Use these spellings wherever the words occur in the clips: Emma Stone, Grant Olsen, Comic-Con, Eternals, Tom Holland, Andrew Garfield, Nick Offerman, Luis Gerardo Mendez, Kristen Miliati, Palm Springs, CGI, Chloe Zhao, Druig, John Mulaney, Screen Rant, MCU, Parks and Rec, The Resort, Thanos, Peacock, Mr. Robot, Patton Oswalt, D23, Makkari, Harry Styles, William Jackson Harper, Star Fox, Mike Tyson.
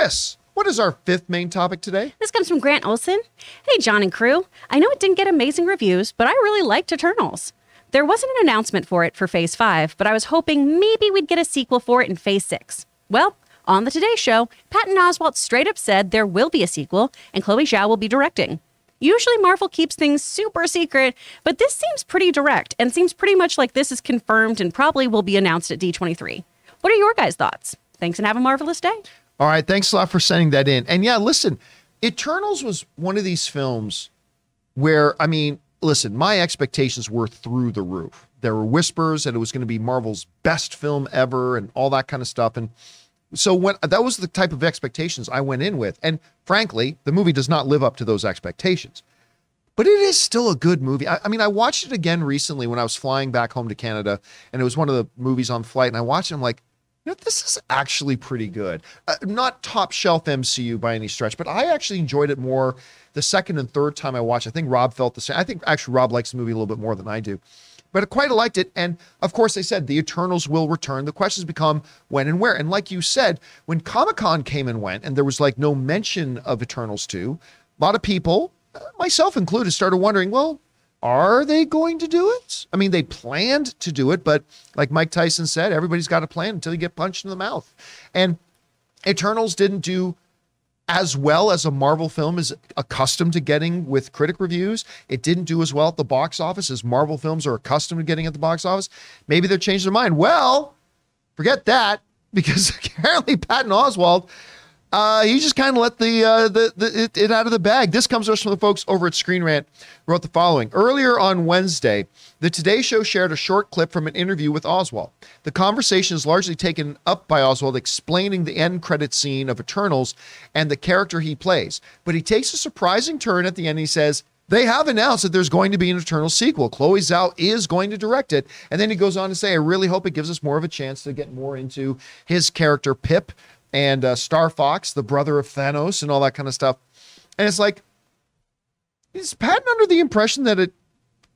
Chris, what is our fifth main topic today? This comes from Grant Olsen. Hey, John and crew. I know it didn't get amazing reviews, but I really liked Eternals. There wasn't an announcement for it for Phase 5, but I was hoping maybe we'd get a sequel for it in Phase 6. Well, on the Today Show, Patton Oswalt straight up said there will be a sequel, and Chloe Zhao will be directing. Usually Marvel keeps things super secret, but this seems pretty direct and seems pretty much like this is confirmed and probably will be announced at D23. What are your guys' thoughts? Thanks and have a marvelous day. All right, thanks a lot for sending that in. And yeah, listen, Eternals was one of these films where, I mean, listen, my expectations were through the roof. There were whispers that it was going to be Marvel's best film ever and all that kind of stuff. And so when that was the type of expectations I went in with. And frankly, the movie does not live up to those expectations. But it is still a good movie. I mean, I watched it again recently when I was flying back home to Canada. And it was one of the movies on flight. And I watched it and I'm like, you know, this is actually pretty good. Not top shelf MCU by any stretch, but I actually enjoyed it more the second and third time I watched. I think Rob felt the same. I think actually Rob likes the movie a little bit more than I do, but I quite liked it. And of course they said the Eternals will return. The questions become when and where. And like you said, when Comic-Con came and went and there was like no mention of Eternals 2, a lot of people, myself included, started wondering, well, are they going to do it? I mean, they planned to do it, but like Mike Tyson said, everybody's got a plan until you get punched in the mouth. And Eternals didn't do as well as a Marvel film is accustomed to getting with critic reviews. It didn't do as well at the box office as Marvel films are accustomed to getting at the box office. Maybe they're changing their mind. Well, forget that, because apparently Patton Oswalt, he just kind of let it out of the bag. This comes to us from the folks over at Screen Rant, who wrote the following. Earlier on Wednesday, the Today Show shared a short clip from an interview with Oswalt. The conversation is largely taken up by Oswalt explaining the end credit scene of Eternals and the character he plays. But he takes a surprising turn at the end. He says, they have announced that there's going to be an Eternals sequel. Chloe Zhao is going to direct it. And then he goes on to say, I really hope it gives us more of a chance to get more into his character, Pip, and Star Fox, the brother of Thanos, and all that kind of stuff. And it's like, is Patton under the impression that at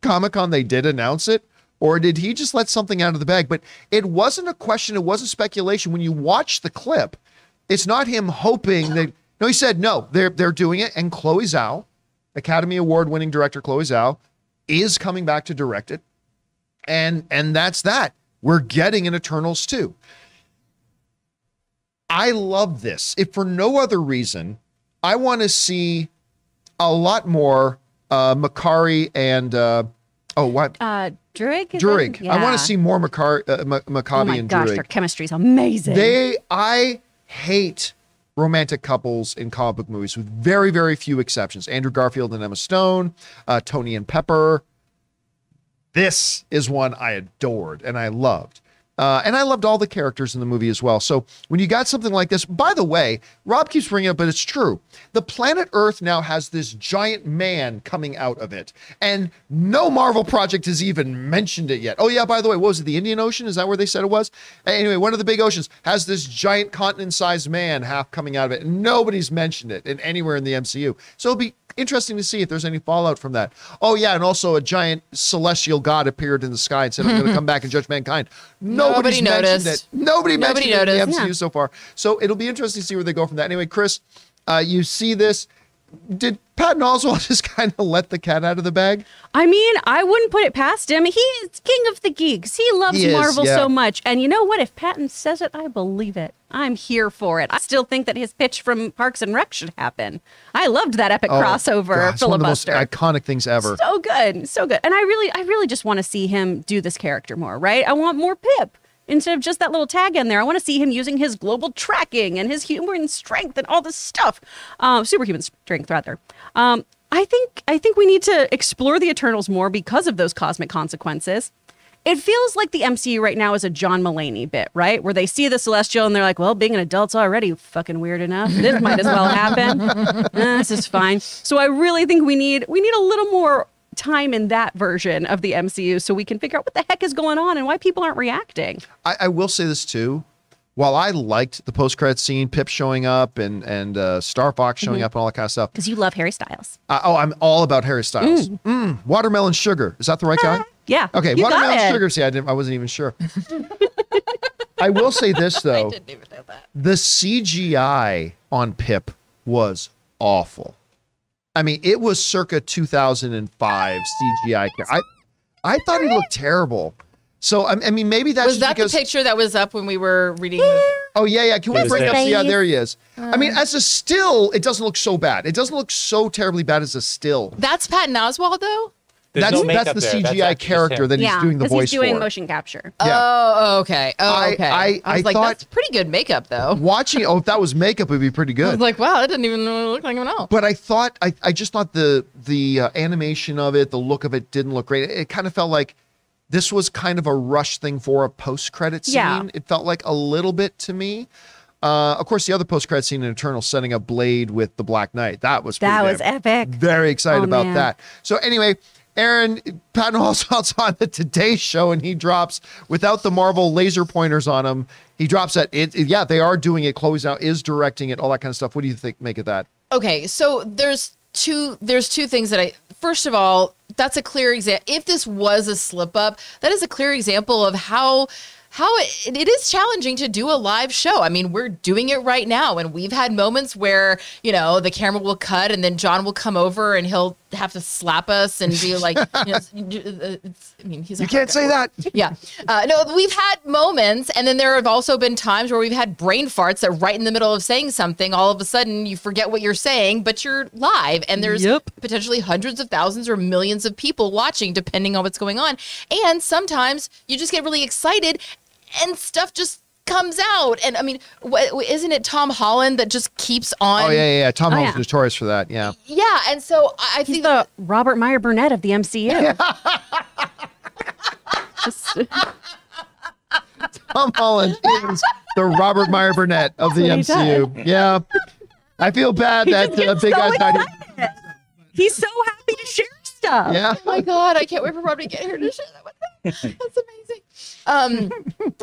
Comic-Con they did announce it? Or did he just let something out of the bag? But it wasn't a question. It wasn't speculation. When you watch the clip, it's not him hoping that... No, he said, no, they're doing it. And Chloe Zhao, Academy Award-winning director Chloe Zhao, is coming back to direct it. And that's that. We're getting an Eternals 2. I love this. If for no other reason, I want to see a lot more Makkari and Druig. Druig. Yeah. I want to see more Makkari and Druig. Oh my gosh, their chemistry is amazing. I hate romantic couples in comic book movies with very, very few exceptions. Andrew Garfield and Emma Stone, Tony and Pepper. This is one I adored and I loved. And I loved all the characters in the movie as well. So when you got something like this, by the way, Rob keeps bringing it up, but it's true. The planet Earth now has this giant man coming out of it. And no Marvel project has even mentioned it yet. Oh yeah, by the way, what was it? The Indian Ocean? Is that where they said it was? Anyway, one of the big oceans has this giant continent-sized man half coming out of it. And nobody's mentioned it in anywhere in the MCU. So it'll be interesting to see if there's any fallout from that. Oh yeah, and also a giant celestial god appeared in the sky and said, I'm going to come back and judge mankind. Nobody noticed it. Nobody mentioned it in the MCU so far. So it'll be interesting to see where they go from that. Anyway, Chris, you see this. Did Patton Oswalt just kind of let the cat out of the bag? I mean, I wouldn't put it past him. He's king of the geeks. He loves Marvel so much. And you know what? If Patton says it, I believe it. I'm here for it. I still think that his pitch from Parks and Rec should happen. I loved that epic crossover filibuster. One of the most iconic things ever. So good. So good. And I really just want to see him do this character more, right? I want more Pip. Instead of just that little tag in there, I want to see him using his global tracking and his human strength and all this stuff. Superhuman strength, rather. I think we need to explore the Eternals more because of those cosmic consequences. It feels like the MCU right now is a John Mulaney bit, right? Where they see the Celestial and they're like, well, being an adult's already fucking weird enough. This might as well happen. This is fine. So I really think we need a little more time in that version of the MCU so we can figure out what the heck is going on and why people aren't reacting. I will say this too. While I liked the post-credit scene, Pip showing up and Star Fox showing up and all that kind of stuff. Because you love Harry Styles. I'm all about Harry Styles. Watermelon Sugar. Is that the right guy? Yeah. Okay, Watermelon Sugar. See, I wasn't even sure. I will say this, though. I didn't even know that. The CGI on Pip was awful. I mean, it was circa 2005 CGI. I thought he looked terrible. So, I mean, maybe that's because... Was that the picture that was up when we were reading? Oh, yeah, yeah. Can we bring up... Yeah, there he is. I mean, as a still, it doesn't look so bad. It doesn't look so terribly bad as a still. That's Patton Oswalt, though? That's the CGI character that he's doing the voice for. Yeah, he's doing motion capture. Yeah. Oh, okay. Oh, okay. I was like, thought, that's pretty good makeup, though. Watching... Oh, if that was makeup, it would be pretty good. I was like, wow, that didn't even look like him at all. But I thought... I just thought the animation of it, the look of it didn't look great. It kind of felt like... This was kind of a rush thing for a post-credit scene. Yeah. It felt like a little bit to me. Of course, the other post-credit scene in Eternals, setting up Blade with the Black Knight. That was pretty epic. Very excited about that. So anyway, Aaron, Patton Oswalt's on the Today Show, and he drops, without the Marvel laser pointers on him, he drops that. Yeah, they are doing it. Chloe Zhao is directing it, all that kind of stuff. What do you think? Make of that? Okay, so there's two things that I... First of all, that's a clear example. If this was a slip up, that is a clear example of how it is challenging to do a live show. I mean, we're doing it right now, and we've had moments where, you know, the camera will cut and then John will come over and he'll have to slap us and be like, you know, I mean, he's... You can't say that. Yeah. No, we've had moments, and then there have also been times where we've had brain farts that right in the middle of saying something, all of a sudden you forget what you're saying, but you're live, and there's potentially hundreds of thousands or millions of people watching, depending on what's going on. And sometimes you just get really excited and stuff just comes out. And I mean, isn't it Tom Holland that just keeps on? Oh, yeah. Tom Holland's notorious for that. Yeah. Yeah. And so I think the Robert Meyer Burnett of the MCU. Yeah. Tom Holland is the Robert Meyer Burnett of the MCU. Yeah. I feel bad that Big Guy's not here. He's so happy to share stuff. Yeah. Oh my God. I can't wait for Rob to get here to share that with him. That's amazing.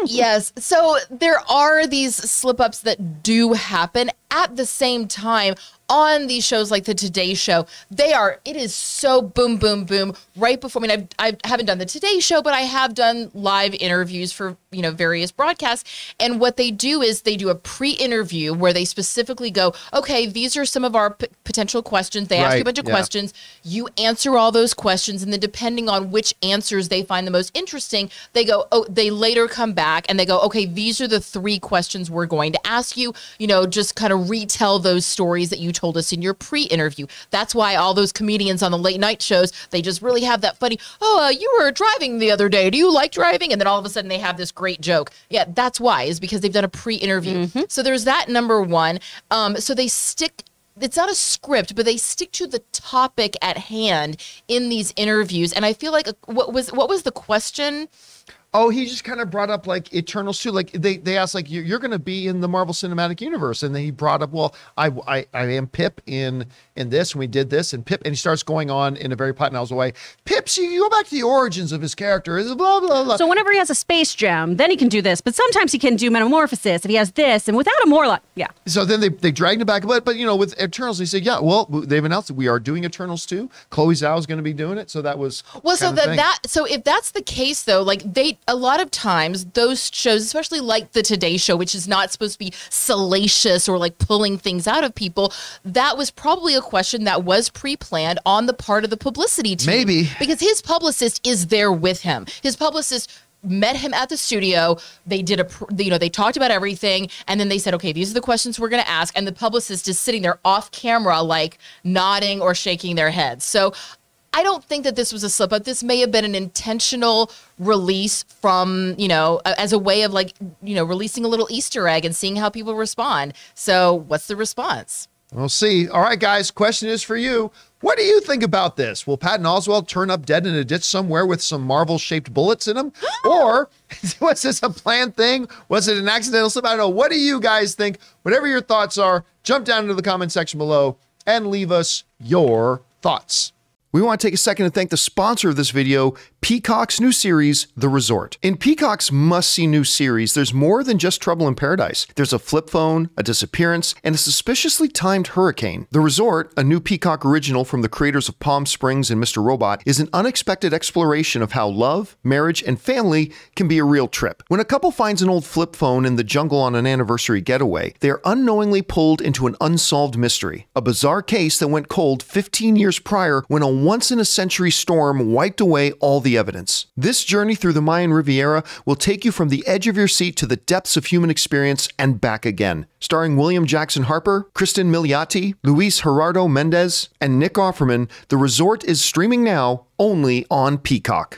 Yes, so there are these slip-ups that do happen. At the same time, on these shows like the Today Show, it is so boom, boom, boom right before. I mean, I haven't done the Today Show, but I have done live interviews for, you know, various broadcasts. And what they do is they do a pre-interview where they specifically go, okay, these are some of our potential questions. They ask you a bunch of questions. You answer all those questions. And then depending on which answers they find the most interesting, they go, oh, they later come back and they go, okay, these are the three questions we're going to ask you, you know, just kind of retell those stories that you told us in your pre-interview. That's why all those comedians on the late night shows, they just really have that funny, oh, you were driving the other day. Do you like driving? And then all of a sudden they have this great joke. Yeah, that's why, is because they've done a pre-interview. So there's that, number one. So they stick... It's not a script, but they stick to the topic at hand in these interviews. And I feel like, what was the question? Oh, he just kind of brought up like Eternals 2. Like they asked, like, you're going to be in the Marvel Cinematic Universe, and then he brought up, well, I am Pip in this, and we did this, and Pip, and he starts going on in a very Patton Oswalt way. Pip, so you go back to the origins of his character, blah blah blah. So whenever he has a space jam, then he can do this, but sometimes he can do metamorphosis if he has this, and without a Morlock, So then they dragged him back, but you know, with Eternals, they said, yeah, well, they've announced that we are doing Eternals 2. Chloe Zhao is going to be doing it, so that was so if that's the case though, like they... A lot of times those shows, especially like the Today Show, which is not supposed to be salacious or like pulling things out of people, that was probably a question that was pre-planned on the part of the publicity team. Maybe. Because his publicist is there with him. His publicist met him at the studio. They did they talked about everything, and then they said, okay, these are the questions we're going to ask. And the publicist is sitting there off camera, like nodding or shaking their heads. So I don't think that this was a slip up. This may have been an intentional release from, you know, as a way of like, you know, releasing a little Easter egg and seeing how people respond. So what's the response? We'll see. All right, guys, question is for you. What do you think about this? Will Patton Oswalt turn up dead in a ditch somewhere with some Marvel-shaped bullets in him? Or was this a planned thing? Was it an accidental slip? I don't know. What do you guys think? Whatever your thoughts are, jump down into the comment section below and leave us your thoughts. We want to take a second to thank the sponsor of this video, Peacock's new series, The Resort. In Peacock's must-see new series, there's more than just trouble in paradise. There's a flip phone, a disappearance, and a suspiciously timed hurricane. The Resort, a new Peacock original from the creators of Palm Springs and Mr. Robot, is an unexpected exploration of how love, marriage, and family can be a real trip. When a couple finds an old flip phone in the jungle on an anniversary getaway, they are unknowingly pulled into an unsolved mystery, a bizarre case that went cold 15 years prior when a once-in-a-century storm wiped away all the evidence. This journey through the Mayan Riviera will take you from the edge of your seat to the depths of human experience and back again. Starring William Jackson Harper, Kristen Miliati, Luis Gerardo Mendez, and Nick Offerman, The Resort is streaming now only on Peacock.